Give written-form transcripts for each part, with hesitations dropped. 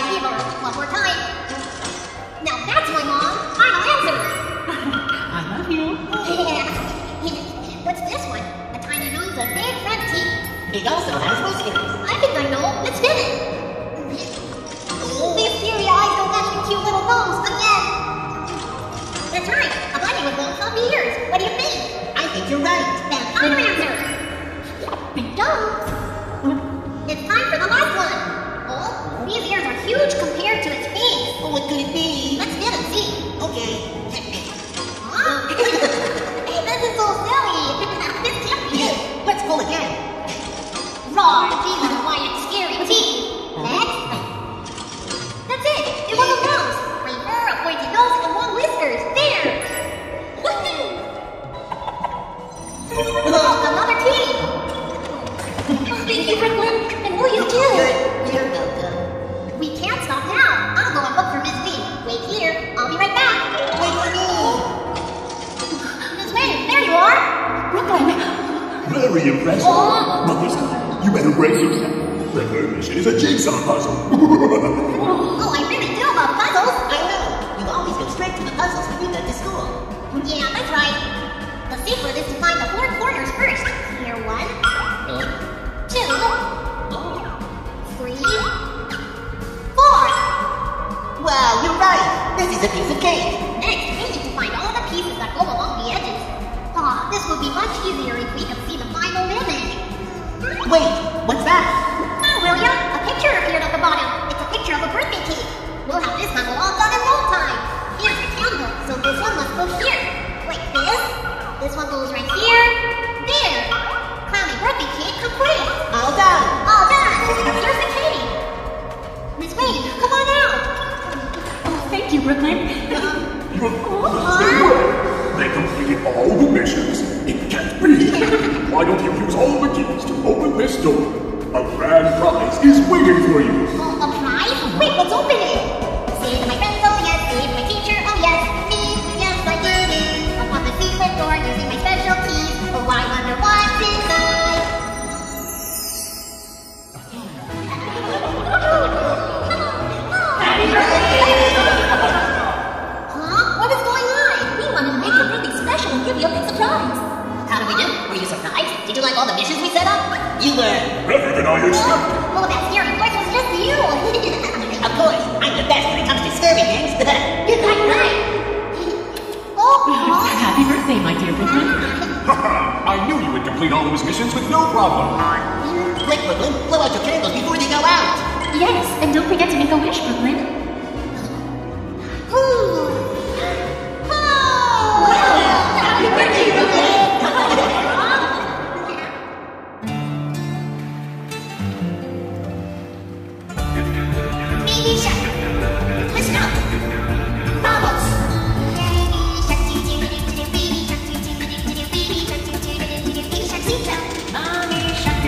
Hey, people, one more time. Now that's my mom. Final answer. I love you. Yeah. What's this one? A tiny nose, a big front teeth. It also has whiskers. I think I know. Let's get it. These teary eyes don't match your cute little nose again. That's right. A bunny with little fluffy ears. What do you think? I think you're right. Now, final answer. Big nose. It's time for the last one. Oh, these ears are huge compared to its face. Oh, what could it be? Let's get it, see. Okay. Huh? This is so silly. This can't be it. Let's pull again. Roar, these are quiet, scary teeth. Next. That's it. It was a nose. A fur, a pointy nose, and long whiskers. There. Woohoo! Oh, another teeth. Thank you, Brooklyn. Oh, you do? You're welcome. We can't stop now. I'll go and look for Miss V. Wait here. I'll be right back. Wait for me. Miss V, there you are. Brooklyn. Very impressive. Mother's time. You better break it. Remember, this is a jigsaw puzzle. Oh, I really do love puzzles. I know. You always go straight to the puzzles when you go to school. Yeah, that's right. The secret is to find the four corners first. Here, 1, 2. 3, 4. Wow, you're right. This is a piece of cake. Next, we need to find all the pieces that go along the edges. Aw, this would be much easier if we could see the final image. Wait, what's that? Oh, William, a picture appeared at the bottom. It's a picture of a birthday cake. We'll have this puzzle all done in no time. Here's the candle, so this one must go here. Like this. This one goes right here. There. Clowny birthday cake complete. All done. All done. Here's the cake. Miss Wayne, come on out! Oh, thank you, Brooklyn. They completed all the missions. It can't be. Why don't you use all the keys to open this door? A grand prize is waiting for you. Oh, a prize? Wait, let's open it. Save my friends, oh yes. Save my teacher, oh yes. Me, yes, I did it. I want the secret door using my special keys. Oh, I wonder what's inside. Huh? What is going on? We wanted to make your birthday special and give you a big surprise. How do we do? Were you surprised? Did you like all the missions we set up? You were better than I expected. Well, that scary voice was just you. Of course, I'm the best when it comes to scary things. You're quite right. Oh, happy birthday, my dear Brooklyn. I knew you would complete all those missions with no problem. Quick, Brooklyn, blow out your candles before they go out. Yes, and don't forget to make a wish, Brooklyn. Ooh. Oh! Wow. Happy birthday, Brooklyn! Baby Shark, listen up! Bubbles! Baby Shark, seatbelt! Mommy Shark,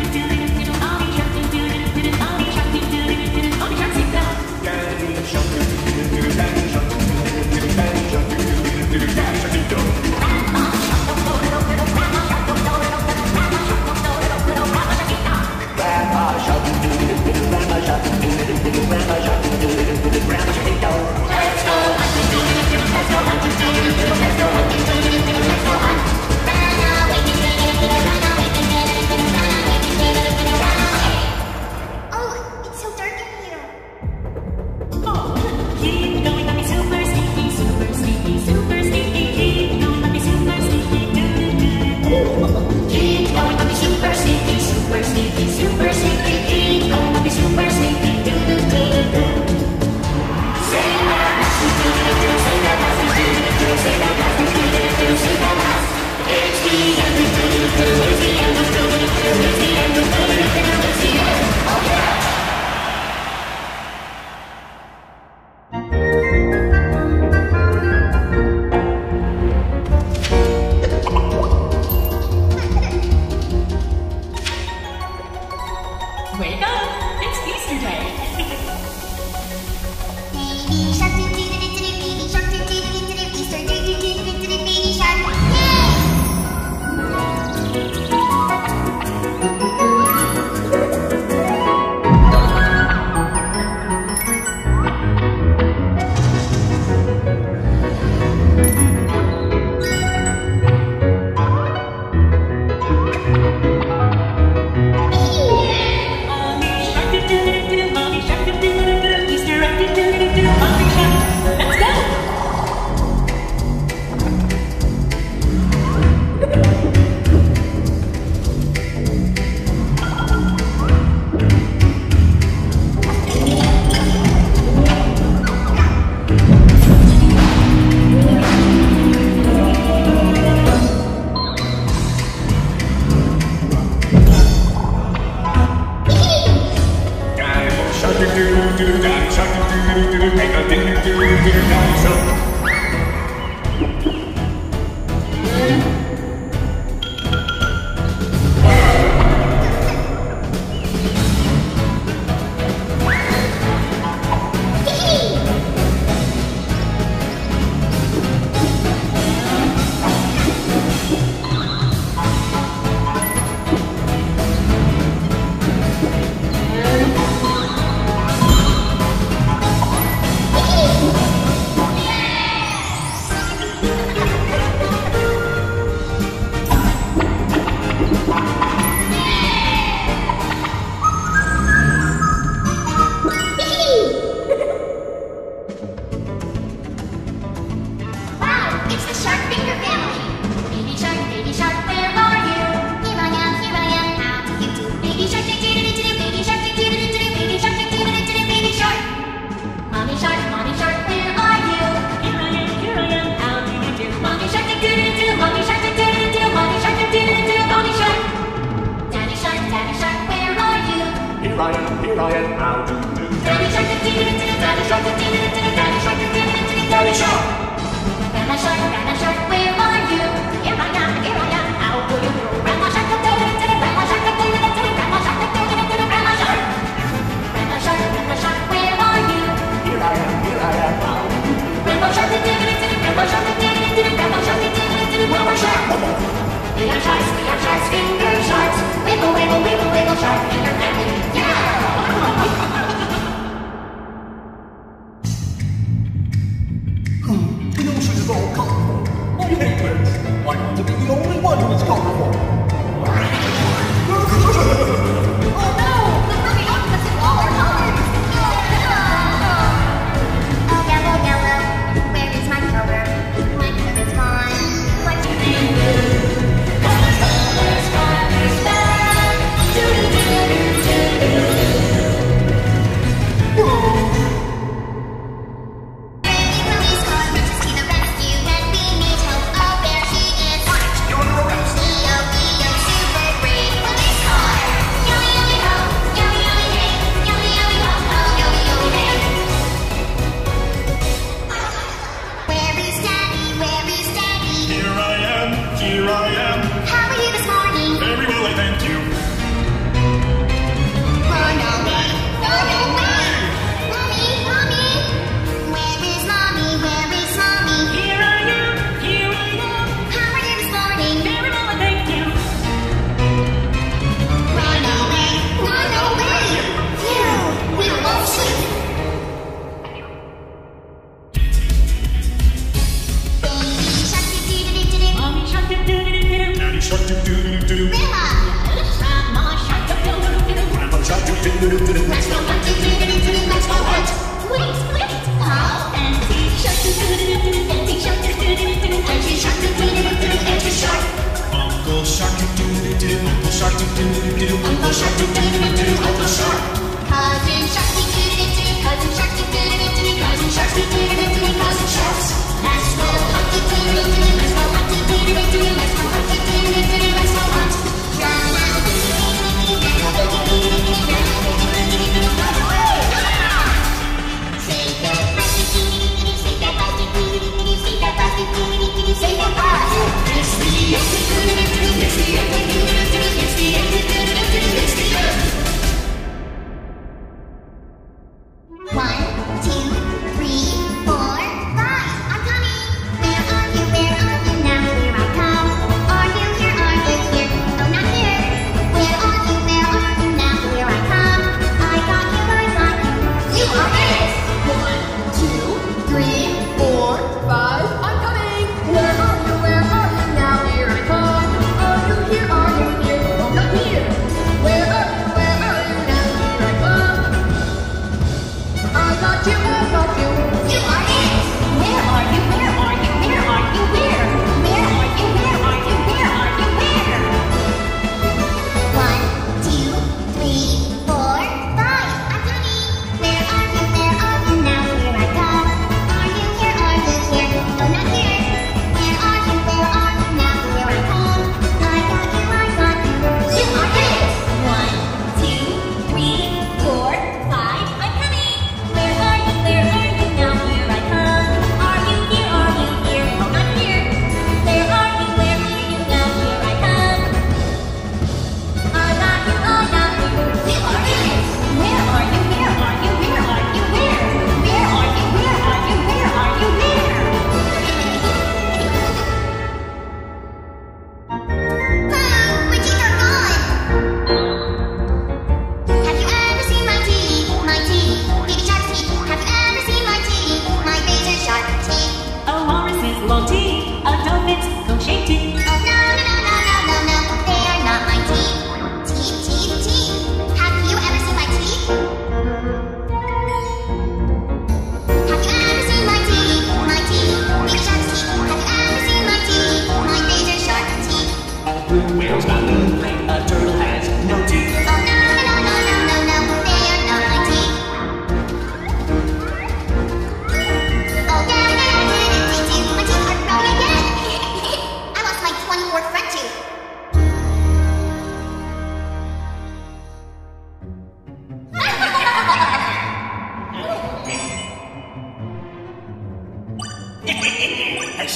It's the end.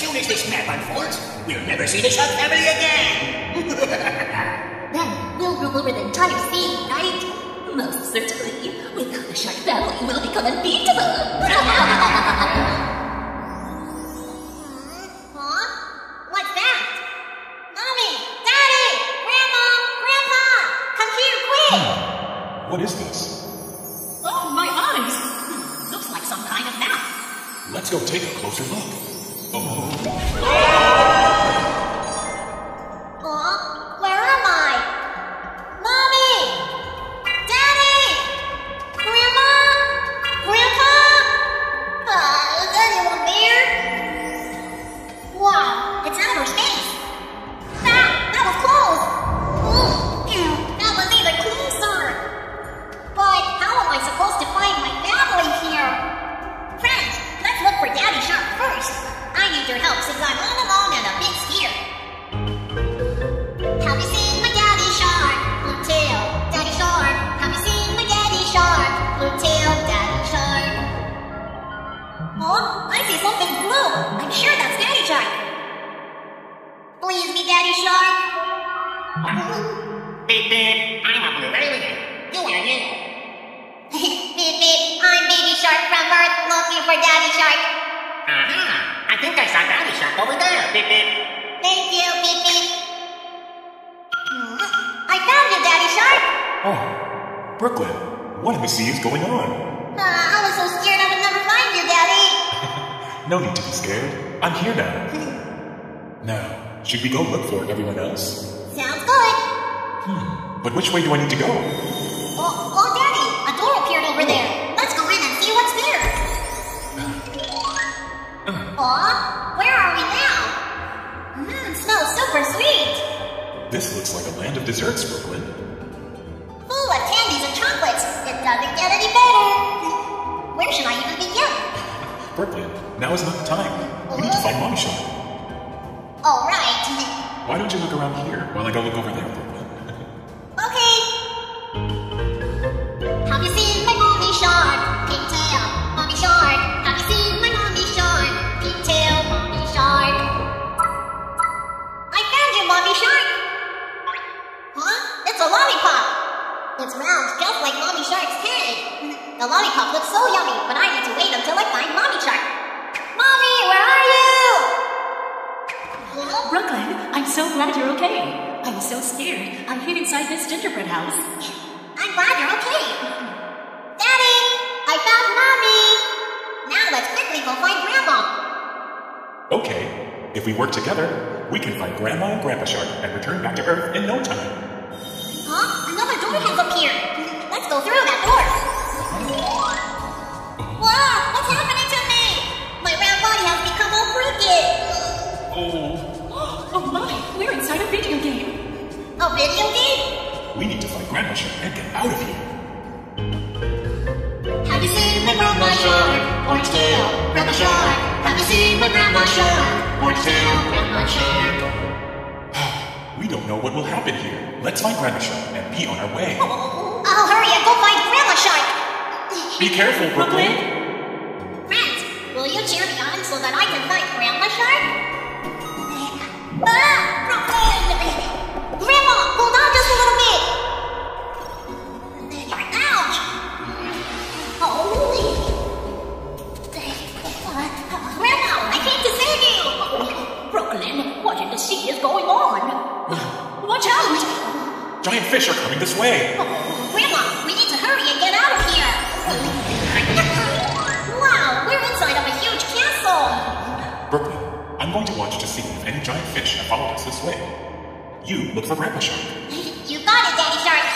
soon as this map unfolds, we'll never see the shark family again. Then we'll rule over the entire sea, right? Most certainly. Without the shark family, we'll become unbeatable. What is this? Oh, my eyes! Looks like some kind of map. Let's go take a closer look. Oh. Oh, where am I? Mommy! Daddy! Grandma! Grandpa! Is anyone there? Wow, it's outer space! That was close! That was even closer! But how am I supposed to find my family here? Friends, let's look for Daddy Shark first. I need your help since I'm all alone and a bit scared. Have you seen my Daddy Shark? Blue tail, Daddy Shark. Have you seen my Daddy Shark? Blue tail, Daddy Shark. Oh, I see something blue. I'm sure that's Daddy Shark. Please be Daddy Shark. Beep beep, I'm a blueberry leader. Who are you? Beep beep, I'm Baby Shark from Earth looking for Daddy Shark. I think I saw Daddy Shark over there, beep beep. Thank you, beep beep. I found you, Daddy Shark. Oh, Brooklyn, what in the sea is going on? I was so scared I would never find you, Daddy. No need to be scared. I'm here now. Now, should we go look for everyone else? Sounds good. But which way do I need to go? Oh, Daddy, a door appeared over there. Let's go in and see what's there. Where are we now? Smells super sweet. This looks like a land of desserts, Brooklyn. Full of candies and chocolates. It doesn't get any better. Where should I even begin? Brooklyn, now is not the time. We need to find Mommy Shark. All right. Why don't you look around here while I go look over there, Brooklyn? Okay. Have you seen my Mommy Shark? Pink tail, Mommy Shark. Have you seen my Mommy Shark? Pink tail, Mommy Shark. I found you, Mommy Shark. It's a lollipop. It's round, just like Mommy Shark's head. The lollipop looks so yummy, but I need to wait until I find Mommy Shark. Mommy, where are you? Hello? Brooklyn, I'm so glad you're okay. I was so scared. I hid inside this gingerbread house. I'm glad you're okay. Daddy, I found Mommy. Now let's quickly go find Grandma. Okay, if we work together, we can find Grandma and Grandpa Shark and return back to Earth in no time. Another door has appeared. Let's go through that door. Whoa, what's happening to me? My round body has become all crooked. Oh my, we're inside a video game. A video game? We need to find Grandma Shark and get out of here. Have you seen my Grandma Shark? Orange tail, Grandma Shark. Have you seen my Grandma Shark? Orange tail, Grandma Shark. We don't know what will happen here. Let's find Grandma Shark and be on our way. I'll hurry and go find Grandma Shark. Be careful, Brooklyn. Friends, will you cheer me on so that I can find Grandma Shark? Brooklyn! Grandma, hold on just a little bit. Ouch! Holy! Grandma, I came to save you! Brooklyn, what in the sea is going on? Watch out! Giant fish are coming this way! Grandma, we need to hurry and get out of here! Wow, we're inside of a huge castle! Brooklyn, I'm going to watch to see if any giant fish have followed us this way. You look for Grandpa Shark. You got it, Daddy Shark.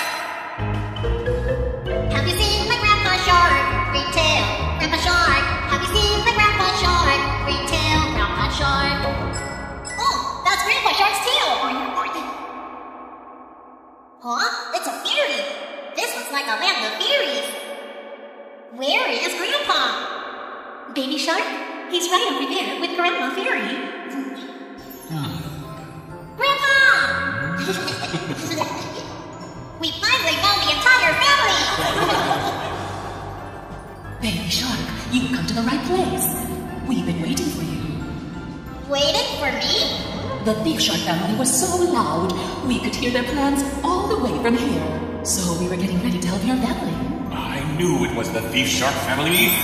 Have you seen my Grandpa Shark? Retail, Grandpa Shark. Have you seen my Grandpa Shark? Retail, Grandpa Shark. Oh, that's Grandpa Shark's tail. It's a fairy. This looks like a land of fairies. Where is Grandpa? Baby Shark? He's right over there with Grandma Fairy. Grandpa! We finally found the entire family! Baby Shark, you've come to the right place. We've been waiting for you. Waited for me? The Thiefshire family was so loud, we could hear their plans all the way from here. So we were getting ready to help your family. I knew it was the Thiefshire family.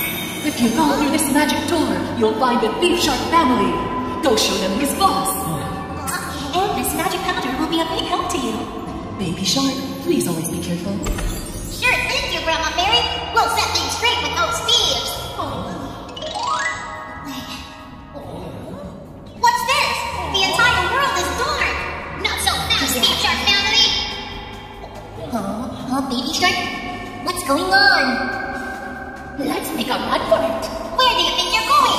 If you go through this magic door, you'll find the Thiefshire family. Go show them his boss. And this magic powder will be a big help to you. Baby Shark, please always be careful. Sure, thank you, Grandma Mary. We'll set things straight with those thieves. Oh. What's this? The entire world is dark. Not so fast, Baby Shark family. Oh, Baby Shark? What's going on? Let's make a run for it. Where do you think you're going?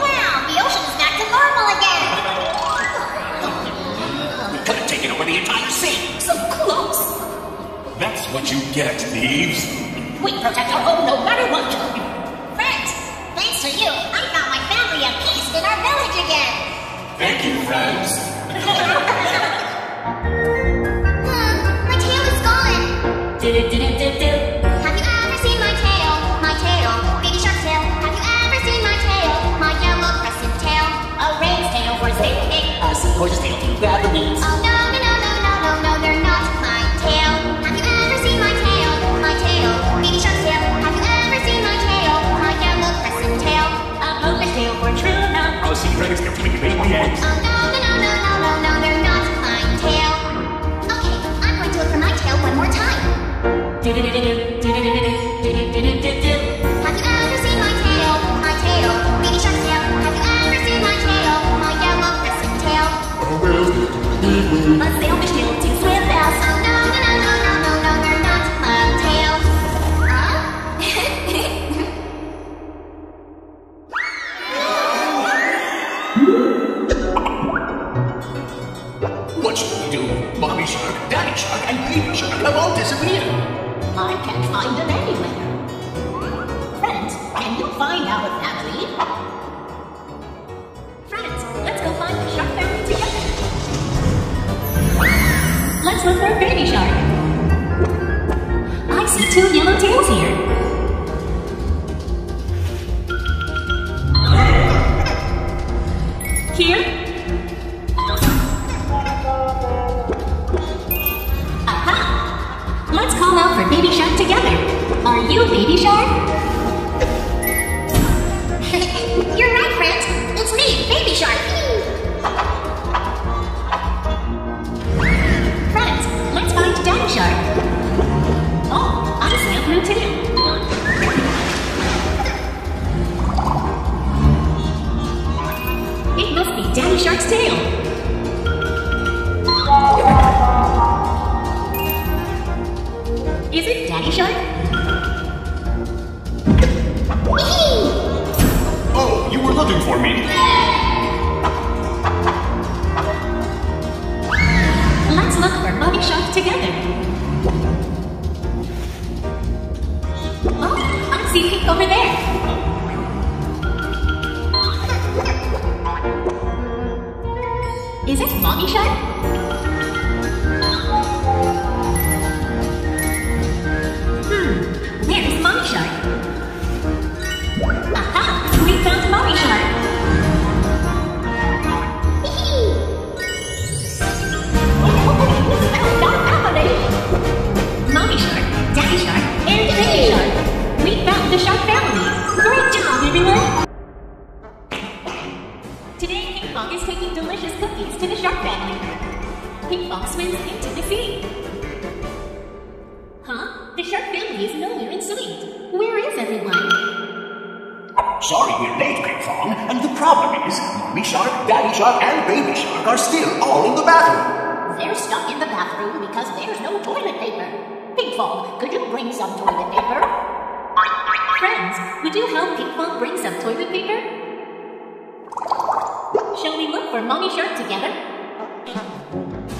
Wow, the ocean is back to normal again. We could have taken over the entire sea. So close. That's what you get, thieves. We protect our home no matter what. To you, I found my family at peace in our village again. Thank you, friends. My tail is gone. Have you ever seen my tail? My tail, Baby Shark's tail. Have you ever seen my tail? My yellow crescent tail. A rain's tail, horse tail, egg. A seahorse tail, you grab the wings. Oh no, they're not my tail. Have you ever seen my tail? My tail, Baby Shark's tail. Have you ever seen my tail? My yellow crescent tail. Tail for true love. I'll see friends completely make me end. Oh no, they're not my tail. Okay, I'm going to look for my tail one more time. Have you ever seen my tail? My tail, Baby Shark's tail. Have you ever seen my tail? My yellow crescent tail. A sailfish tail takes way fast. Oh no, they're not my tail. What should we do? Mommy Shark, Daddy Shark, and Baby Shark have all disappeared. I can't find them anywhere. Friends, can you find our family? Friends, let's go find the shark family together. Let's look for Baby Shark. I see two yellow tails here. Here? Aha! Let's call out for Baby Shark together. Are you Baby Shark? You're right, friends. It's me, Baby Shark. Friends, let's find Daddy Shark. Oh, I sailed through too. It must be Daddy Shark's tail. Is it Daddy Shark? Oh, you were looking for me. Let's look for Mommy Shark together. Oh, I see Pink over there. Is it Mommy Shark? Where is Mommy Shark? Aha! We found Mommy Shark! Mommy Shark, Daddy Shark, and Baby Shark! We found the shark family! Great job, everyone! Today, Pinkfong is taking delicious cookies to the shark family. Pinkfong swims into the sea. Huh? The shark family is nowhere in sight. Where is everyone? Sorry we're late, Pinkfong. And the problem is, Mommy Shark, Daddy Shark, and Baby Shark are still all in the bathroom. They're stuck in the bathroom because there's no toilet paper. Pinkfong, could you bring some toilet paper? Friends, would you help Pinkfong bring some toilet paper? Shall we look for Mommy Shark together?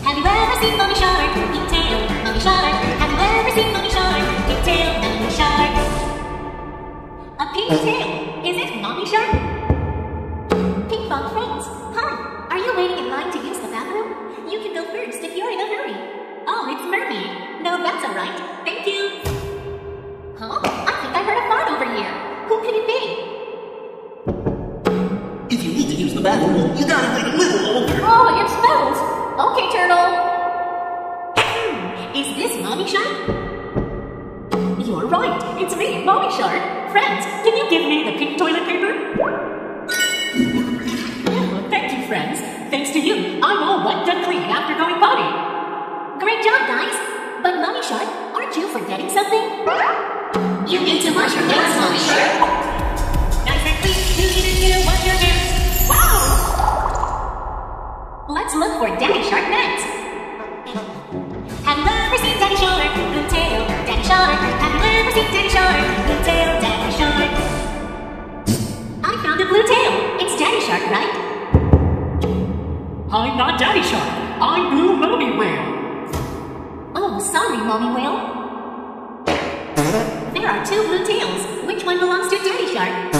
Have you ever seen Mommy Shark? Big tail, Mommy Shark. Have you ever seen Mommy Shark? Big tail, Mommy Shark. A pink tail. Is it Mommy Shark? Pinkfong friends, hi. Are you waiting in line to use the bathroom? You can go first if you're in a hurry. Oh, it's Mermaid. No, that's alright. Thank you. Huh? I think I heard a fart over here. Who could it be? Is this Mommy Shark? You're right, it's me, Mommy Shark. Friends, can you give me the pink toilet paper? Oh, thank you, friends. Thanks to you, I'm all wet and clean after going potty. Great job, guys. But Mommy Shark, aren't you forgetting something? You need to wash your hands, Mommy Shark. Nice and clean, you need to wash your hands. Wow! Let's look for Daddy Shark next. Have you ever seen Daddy Shark? Blue tail, Daddy Shark. Have you ever seen Daddy Shark? Blue tail, Daddy Shark. I found a blue tail. It's Daddy Shark, right? I'm not Daddy Shark. I'm Blue Mommy Whale. Oh, sorry, Mommy Whale. There are two blue tails. Which one belongs to Daddy Shark?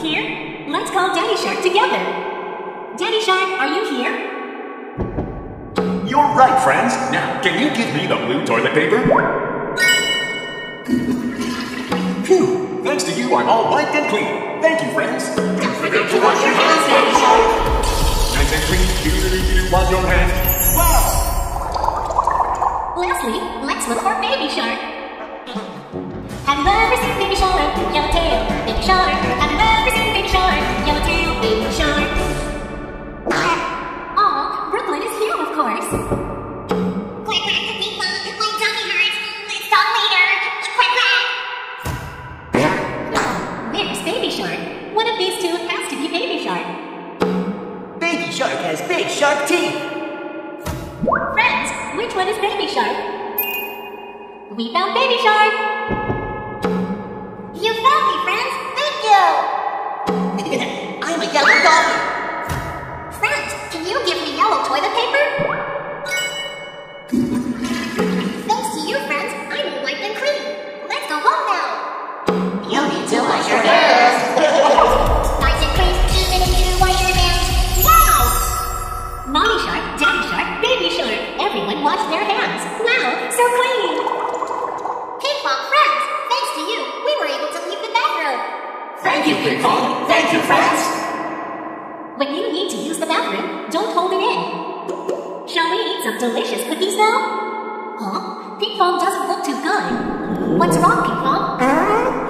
Here? Let's call Daddy Shark together. Daddy Shark, are you here? You're right, friends. Now, can you give me the blue toilet paper? Phew! Thanks to you, I'm all wiped and clean. Thank you, friends. Don't forget to wash your hands, Daddy Shark. Nice and clean. Do wash your hands. Wow! Lastly, let's look for Baby Shark. Have you ever seen Baby Shark? Yellow tail, Baby Shark. Have you ever seen Baby Shark? Yellow tail, Baby Shark. Aw, Brooklyn is here, of course. Shark teeth. Friends, which one is Baby Shark? We found Baby Shark. You found me, friends. Thank you. I'm a yellow dolphin. Friends, can you give me yellow toilet paper? Thanks to you, friends, I'm all wiped and clean. Let's go home now. You need to wash your hands. Mommy Shark, Daddy Shark, Baby Shark. Everyone washed their hands. Wow, so clean. Pinkfong, friends, thanks to you, we were able to leave the bathroom. Thank you, Pinkfong. Thank you, friends. When you need to use the bathroom, don't hold it in. Shall we eat some delicious cookies now? Huh? Pinkfong doesn't look too good. What's wrong, Pinkfong?